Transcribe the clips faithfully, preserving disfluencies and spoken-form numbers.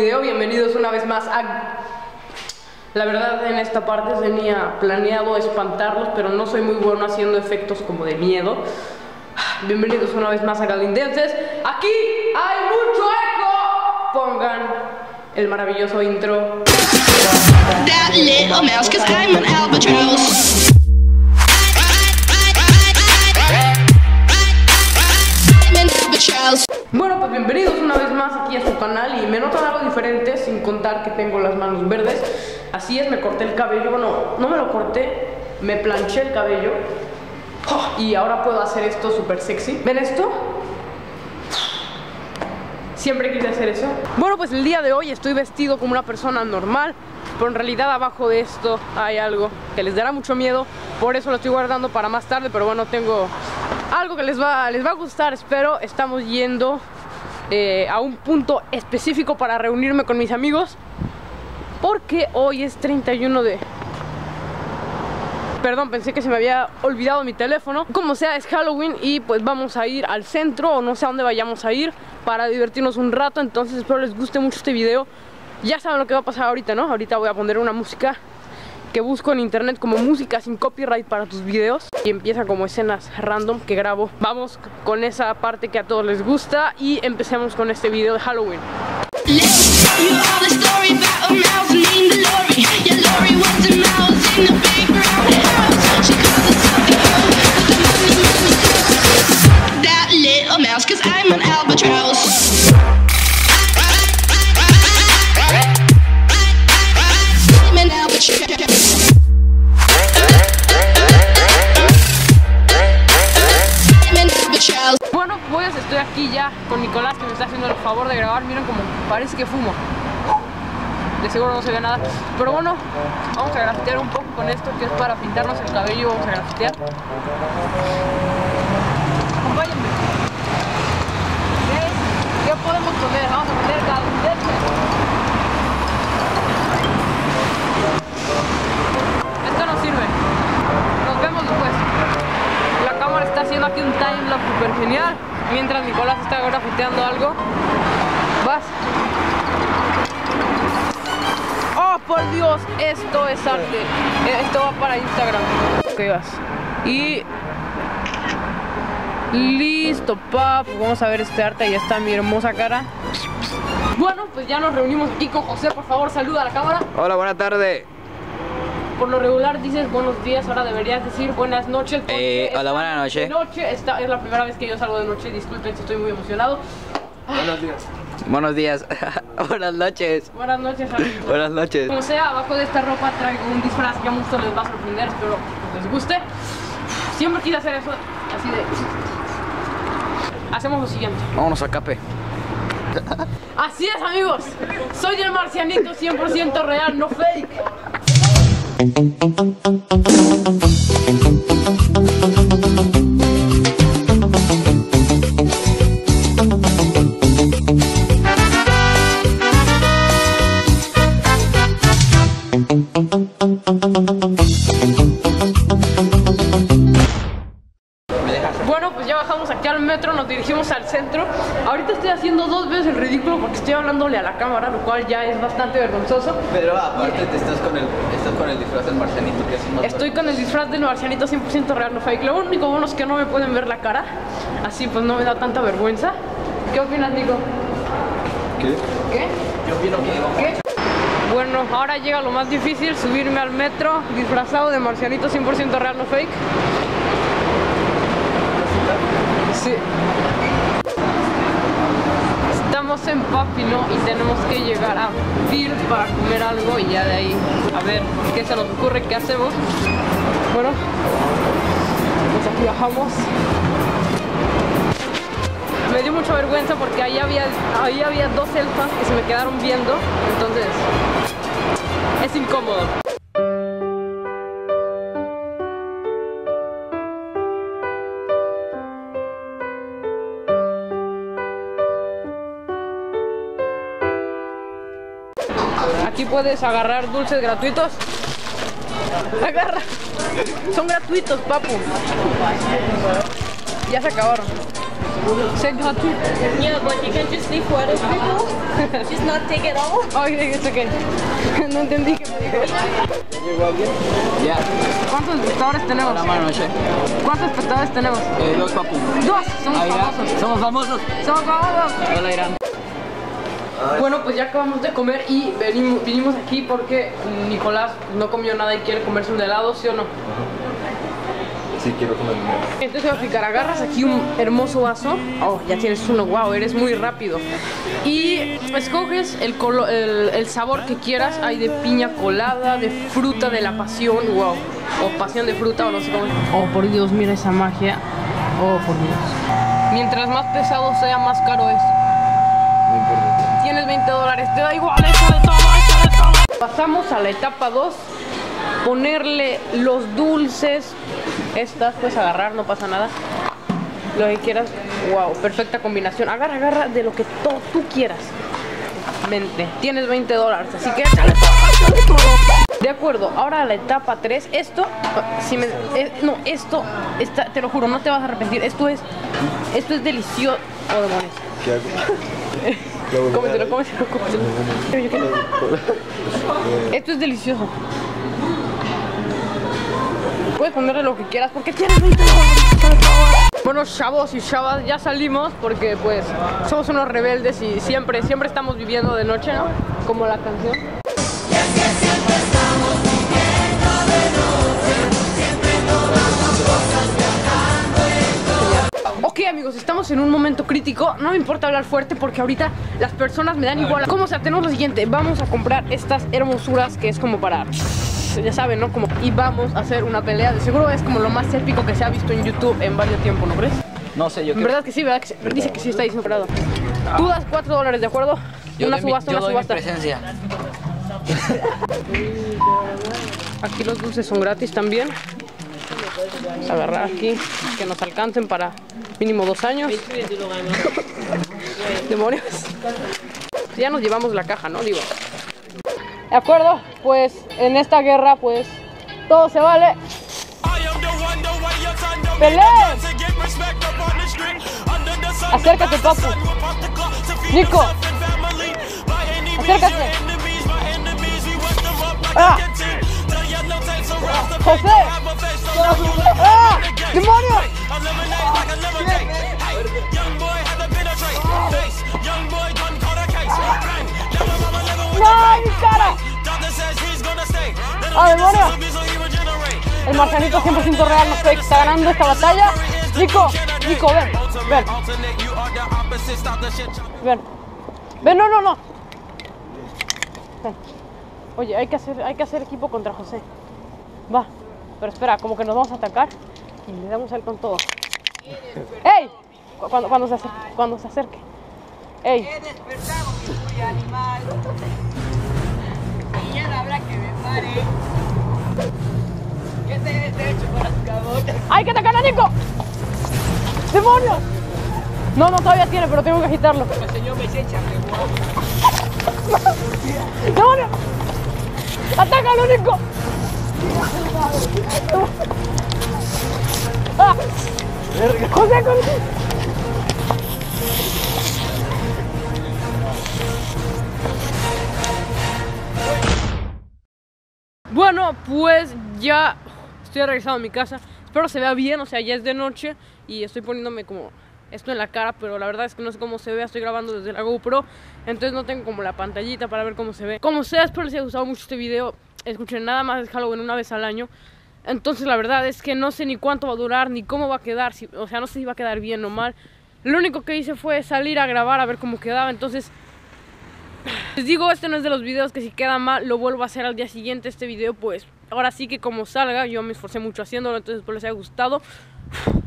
video, bienvenidos una vez más a... La verdad, en esta parte tenía planeado espantarlos, pero no soy muy bueno haciendo efectos como de miedo. Bienvenidos una vez más a Galindenses. Aquí hay mucho eco. Pongan el maravilloso intro. That little mouse can climb an albatross. Bueno, pues bienvenidos una vez más aquí a su canal. Y me notan algo diferente, sin contar que tengo las manos verdes. Así es, me corté el cabello. Bueno, no me lo corté, me planché el cabello. Oh, y ahora puedo hacer esto súper sexy. ¿Ven esto? Siempre quise hacer eso. Bueno, pues el día de hoy estoy vestido como una persona normal, pero en realidad abajo de esto hay algo que les dará mucho miedo. Por eso lo estoy guardando para más tarde. Pero bueno, tengo algo que les va, les va a gustar, espero. Estamos yendo eh, a un punto específico para reunirme con mis amigos, porque hoy es treinta y uno de... Perdón, pensé que se me había olvidado mi teléfono. Como sea, es Halloween y pues vamos a ir al centro, o no sé a dónde vayamos a ir, para divertirnos un rato. Entonces espero les guste mucho este video. Ya saben lo que va a pasar ahorita, ¿no? Ahorita voy a poner una música que busco en internet como música sin copyright para tus videos, y empieza como escenas random que grabo. Vamos con esa parte que a todos les gusta y empecemos con este video de Halloween. Bueno, pues estoy aquí ya con Nicolás, que me está haciendo el favor de grabar. Miren como parece que fumo. De seguro no se ve nada. Pero bueno, vamos a grafitear un poco con esto, que es para pintarnos el cabello. Vamos a grafitear. Acompáñenme. ¿Qué podemos poner? Vamos a poner Galindenses. Esto no sirve. Nos vemos después. La cámara está haciendo aquí un timelapse super genial, mientras Nicolás está grafiteando algo. Vas. ¡Oh, por Dios! Esto es arte. Esto va para Instagram. Ok, vas. Y... listo, pap. Vamos a ver este arte. Ahí está mi hermosa cara. Bueno, pues ya nos reunimos aquí con José. Por favor, saluda a la cámara. Hola, buena tarde. Por lo regular dices buenos días, ahora deberías decir buenas noches. Eh, hola, buenas noches. Noche, esta es la primera vez que yo salgo de noche, disculpen si estoy muy emocionado. Buenos días. Buenos días. Buenas noches. Buenas noches, amigos. Buenas noches. Como sea, abajo de esta ropa traigo un disfraz que a muchos les va a sorprender, espero que les guste. Siempre quise hacer eso, así de... Hacemos lo siguiente. Vámonos a Cape. Así es, amigos. Soy el marcianito cien por ciento real, no fake. Bueno, pues ya bajamos aquí al metro, nos dirigimos al centro. Ahorita estoy haciendo dos veces el ridículo porque estoy hablándole a la cámara, lo cual ya es bastante vergonzoso. Pero aparte te estás con el, estás con el disfraz del marcianito, que es un... Estoy con el disfraz del marcianito cien por ciento real, no fake. Lo único bueno es que no me pueden ver la cara, así pues no me da tanta vergüenza. ¿Qué opinas, Nico? ¿Qué? ¿Qué? Yo opino que... ¿Qué? Bueno, ahora llega lo más difícil, subirme al metro disfrazado de marcianito cien por ciento real, no fake. Sí. Estamos en Papino y tenemos que llegar a Beer para comer algo y ya de ahí a ver qué se nos ocurre, qué hacemos. Bueno, pues aquí bajamos. Me dio mucha vergüenza porque ahí había, ahí había dos elfas que se me quedaron viendo, entonces es incómodo. Aquí puedes agarrar dulces gratuitos. Agarra. Son gratuitos, papu. Ya se acabaron. C'est gratuit. Yeah, but you can just leave for other people. Just not take it all. Oh, it's okay. No entendí que me dijo. Yeah. ¿Cuántos espectadores tenemos? La mano, che. ¿Cuántos espectadores tenemos? Eh, dos, papu. Dos. Somos Ay, famosos. Somos famosos. Somos famosos. Hola, Irán. Bueno, pues ya acabamos de comer y venimos, vinimos aquí porque Nicolás no comió nada y quiere comerse un helado, ¿sí o no? Sí, quiero comer un helado. Entonces te voy a explicar, agarras aquí un hermoso vaso. Oh, ya tienes uno, wow, eres muy rápido. Y escoges el, colo, el, el sabor que quieras. Hay de piña colada, de fruta de la pasión, wow. O pasión de fruta, o no sé cómo es. Oh, por Dios, mira esa magia. Oh, por Dios. Mientras más pesado sea, más caro es. No importa. Tienes veinte dólares, te da igual, eso de todo, eso de todo. Pasamos a la etapa dos, ponerle los dulces. Estas puedes agarrar, no pasa nada. Lo que quieras, wow, perfecta combinación. Agarra, agarra de lo que todo tú quieras. Mente, tienes veinte dólares, así que échale todo, échale todo. De acuerdo, ahora a la etapa tres. Esto, si me, eh, no, esto, esta, te lo juro, no te vas a arrepentir. Esto es, esto es delicioso. Oh, demonios. ¿Qué hago? Cómetelo, cómetelo, cómetelo. Esto es delicioso. Puedes ponerle lo que quieras porque tienes veinte dólares. Bueno, chavos y chavas, ya salimos porque pues somos unos rebeldes y siempre, siempre estamos viviendo de noche, ¿no? Como la canción. Amigos, estamos en un momento crítico. No me importa hablar fuerte porque ahorita las personas me dan igual. ¿Cómo se tenemos lo siguiente? Vamos a comprar estas hermosuras que es como para... ya saben, ¿no? Como... y vamos a hacer una pelea. De seguro es como lo más épico que se ha visto en YouTube en varios tiempos, ¿no crees? No sé, yo creo. ¿Verdad que sí? ¿Verdad que sí? Dice que sí, está desesperado. Tú das cuatro dólares, ¿de acuerdo? Yo una subasta, mi, yo una subasta. Presencia. Aquí los dulces son gratis también. Vamos a agarrar aquí, que nos alcancen para mínimo dos años. Demonios. Ya nos llevamos la caja, ¿no? Digo. De acuerdo, pues en esta guerra, pues todo se vale. ¡Pelé! Acércate, papu. Nico. Acércate. ¡Ah! José. ¡Ah! ¡Demonio! ¡No, mi cara! ¡Ah, demonio! El marcianito cien por ciento real no fake, está ganando esta batalla. Nico, Nico, ven, ven. Ven, ven, no, no, no. Ven. Oye, hay que hacer, hay que hacer equipo contra José. Va, pero espera, como que nos vamos a atacar y le damos a él con todo. ¡Ey! Cuando, cuando, se acerque, cuando se acerque. ¡Ey! He despertado, mi buen animal. Y ya no habrá que besar, ¿eh? ¿Qué te has hecho para tu cabotas? ¡Hay que atacar a Nico! ¡Demonios! No, no, todavía tiene, pero tengo que agitarlo. El señor me echa, me ¡demonios! ¡Atácalo, Nico! ¡Ah! José, con... Bueno, pues ya estoy regresado a mi casa. Espero se vea bien, o sea, ya es de noche y estoy poniéndome como esto en la cara, pero la verdad es que no sé cómo se vea, estoy grabando desde la GoPro, entonces no tengo como la pantallita para ver cómo se ve. Como sea, espero les haya gustado mucho este video. Escuchen, nada más es Halloween una vez al año. Entonces la verdad es que no sé ni cuánto va a durar, ni cómo va a quedar, si, o sea, no sé si va a quedar bien o mal. Lo único que hice fue salir a grabar a ver cómo quedaba, entonces... les digo, este no es de los videos que si queda mal lo vuelvo a hacer al día siguiente. Este video pues ahora sí que como salga, yo me esforcé mucho haciéndolo, entonces espero les haya gustado.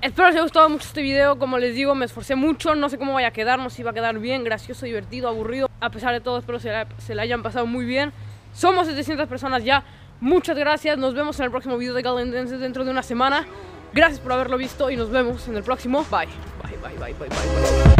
Espero les haya gustado mucho este video, como les digo, me esforcé mucho, no sé cómo vaya a quedar, no sé si va a quedar bien, gracioso, divertido, aburrido. A pesar de todo, espero se la, se la hayan pasado muy bien. Somos setecientas personas ya. Muchas gracias. Nos vemos en el próximo video de Galindenses dentro de una semana. Gracias por haberlo visto y nos vemos en el próximo. Bye. Bye, bye, bye, bye, bye. Bye.